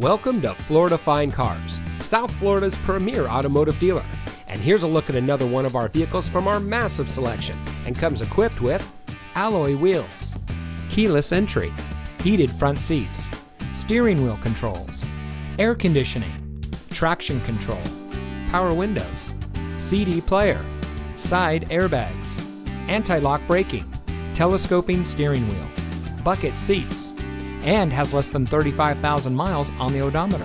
Welcome to Florida Fine Cars, South Florida's premier automotive dealer. And here's a look at another one of our vehicles from our massive selection, and comes equipped with alloy wheels, keyless entry, heated front seats, steering wheel controls, air conditioning, traction control, power windows, CD player, side airbags, anti-lock braking, telescoping steering wheel, bucket seats, and has less than 35,000 miles on the odometer.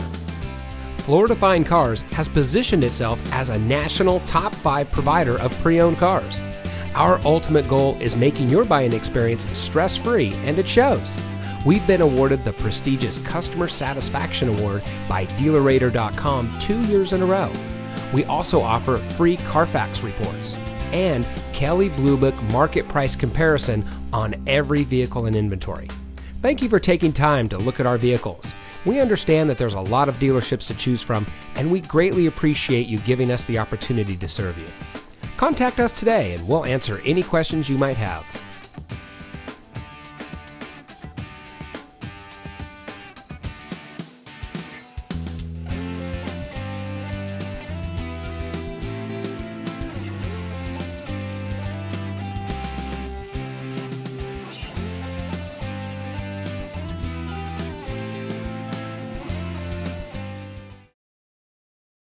Florida Fine Cars has positioned itself as a national top 5 provider of pre-owned cars. Our ultimate goal is making your buying experience stress-free, and it shows. We've been awarded the prestigious Customer Satisfaction Award by DealerRater.com 2 years in a row. We also offer free CarFax reports and Kelly Blue Book market price comparison on every vehicle in inventory. Thank you for taking time to look at our vehicles. We understand that there's a lot of dealerships to choose from, and we greatly appreciate you giving us the opportunity to serve you. Contact us today and we'll answer any questions you might have.